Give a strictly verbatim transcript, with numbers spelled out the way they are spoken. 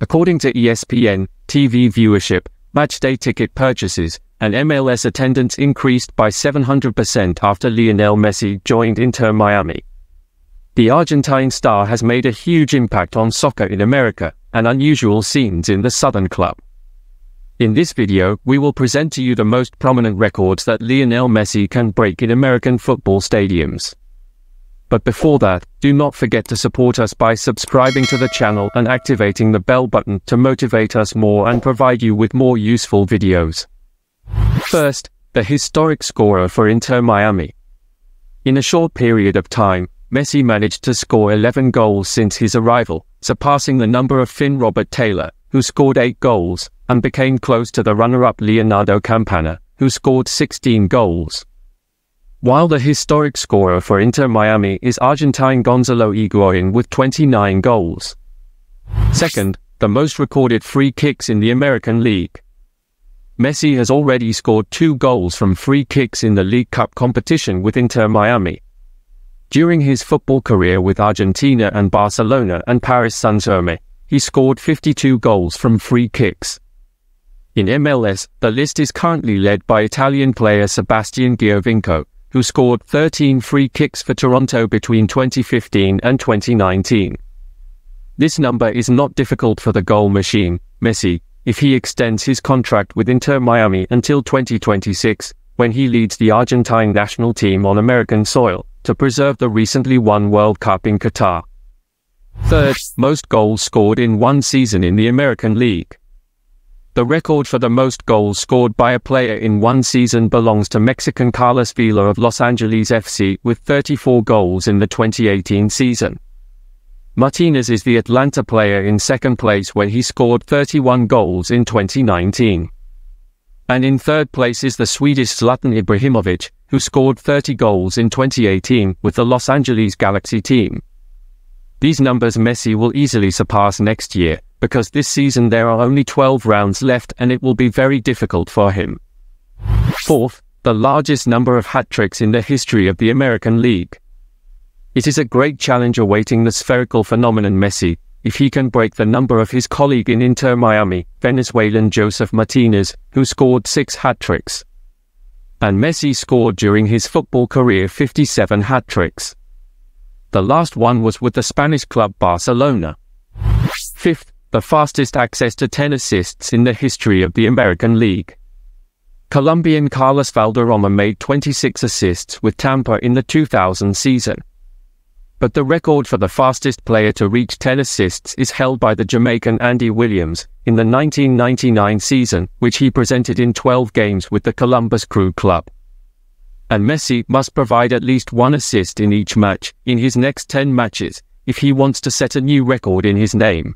According to E S P N, T V viewership, matchday ticket purchases, and M L S attendance increased by seven hundred percent after Lionel Messi joined Inter Miami. The Argentine star has made a huge impact on soccer in America and unusual scenes in the Southern Club. In this video, we will present to you the most prominent records that Lionel Messi can break in American football stadiums. But before that, do not forget to support us by subscribing to the channel and activating the bell button to motivate us more and provide you with more useful videos. First, the historic scorer for Inter Miami. In a short period of time, Messi managed to score eleven goals since his arrival, surpassing the number of Finn Robert Taylor, who scored eight goals, and became close to the runner-up Leonardo Campana, who scored sixteen goals. While the historic scorer for Inter Miami is Argentine Gonzalo Higuaín with twenty-nine goals. Second, the most recorded free kicks in the American League. Messi has already scored two goals from free kicks in the League Cup competition with Inter Miami. During his football career with Argentina and Barcelona and Paris Saint-Germain, he scored fifty-two goals from free kicks. In M L S, the list is currently led by Italian player Sebastian Giovinco, who scored thirteen free kicks for Toronto between twenty fifteen and twenty nineteen. This number is not difficult for the goal machine, Messi, if he extends his contract with Inter Miami until twenty twenty-six, when he leads the Argentine national team on American soil, to preserve the recently won World Cup in Qatar. Third, most goals scored in one season in the American League. The record for the most goals scored by a player in one season belongs to Mexican Carlos Vela of Los Angeles F C with thirty-four goals in the twenty eighteen season. Martinez is the Atlanta player in second place where he scored thirty-one goals in twenty nineteen. And in third place is the Swedish Zlatan Ibrahimovic, who scored thirty goals in twenty eighteen with the Los Angeles Galaxy team. These numbers Messi will easily surpass next year, because this season there are only twelve rounds left and it will be very difficult for him. Fourth, the largest number of hat-tricks in the history of the American League. It is a great challenge awaiting the spherical phenomenon Messi, if he can break the number of his colleague in Inter Miami, Venezuelan Joseph Martinez, who scored six hat-tricks. And Messi scored during his football career fifty-seven hat-tricks. The last one was with the Spanish club Barcelona. Fifth, the fastest access to ten assists in the history of the American League. Colombian Carlos Valderrama made twenty-six assists with Tampa in the two thousand season. But the record for the fastest player to reach ten assists is held by the Jamaican Andy Williams in the nineteen ninety-nine season, which he presented in twelve games with the Columbus Crew club. And Messi must provide at least one assist in each match in his next ten matches if he wants to set a new record in his name.